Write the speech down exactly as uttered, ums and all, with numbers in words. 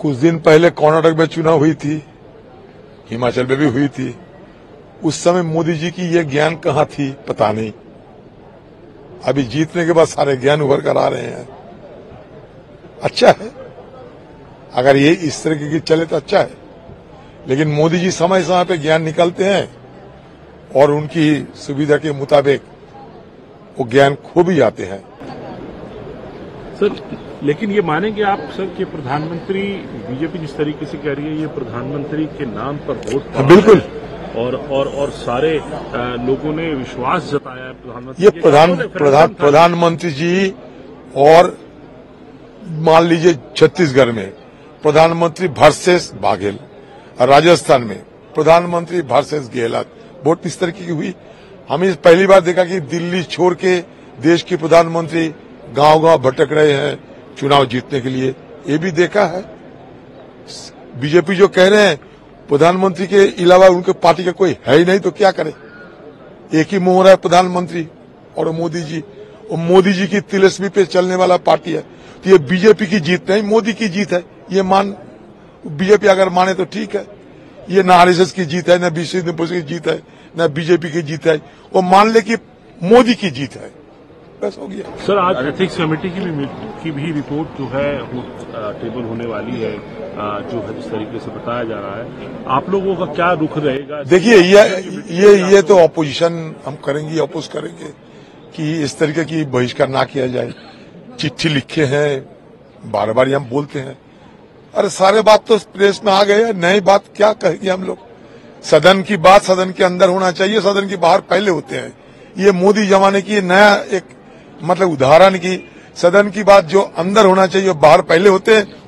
कुछ दिन पहले कर्नाटक में चुनाव हुई थी, हिमाचल में भी हुई थी। उस समय मोदी जी की ये ज्ञान कहाँ थी पता नहीं। अभी जीतने के बाद सारे ज्ञान उभर कर आ रहे हैं। अच्छा है अगर ये इस तरीके की चले तो अच्छा है, लेकिन मोदी जी समय समय पे ज्ञान निकालते हैं और उनकी सुविधा के मुताबिक वो ज्ञान खो भी जाते हैं। सर लेकिन ये मानेंगे आप सर कि प्रधानमंत्री, बीजेपी जिस तरीके से कह रही है ये प्रधानमंत्री के नाम पर वोट, बिल्कुल, और और और सारे लोगों ने विश्वास जताया है प्रधानमंत्री, ये प्रधान प्रधान प्रधानमंत्री जी। और मान लीजिए छत्तीसगढ़ में प्रधानमंत्री वर्सेस बाघेल, राजस्थान में प्रधानमंत्री वर्सेस गहलोत, वोट इस तरीके की हुई। हमें पहली बार देखा कि दिल्ली छोड़ के देश के प्रधानमंत्री गांव-गांव भटक रहे हैं चुनाव जीतने के लिए, ये भी देखा है। बीजेपी जो कह रहे हैं प्रधानमंत्री के अलावा उनके पार्टी का कोई है ही नहीं, तो क्या करे, एक ही मुंह हो रहा है प्रधानमंत्री और मोदी जी। और मोदी जी की तिलस्मी पे चलने वाला पार्टी है, तो ये बीजेपी की जीत नहीं मोदी की जीत है। ये मान बीजेपी अगर माने तो ठीक है, ये न आर एस एस की जीत है, न बीसी की जीत है, न बीजेपी की जीत है, वो मान ले कि मोदी की जीत है, बस हो गया। सर आज एथिक्स कमेटी की भी की भी रिपोर्ट जो है वो टेबल होने वाली है, जो है जिस तरीके से बताया जा रहा है, आप लोगों का क्या रुख रहेगा? देखिए ये ये ये तो ऑपोजिशन हम करेंगे, अपोज करेंगे कि इस तरीके की बहिष्कार ना किया जाए। चिट्ठी लिखे हैं, बार बार हम बोलते हैं, अरे सारे बात तो प्रेस में आ गए, नई बात क्या कहेंगे हम लोग। सदन की बात सदन के अंदर होना चाहिए, सदन के बाहर पहले होते हैं। ये मोदी जमाने की नया एक मतलब उदाहरण की, सदन की बात जो अंदर होना चाहिए बाहर पहले होते हैं,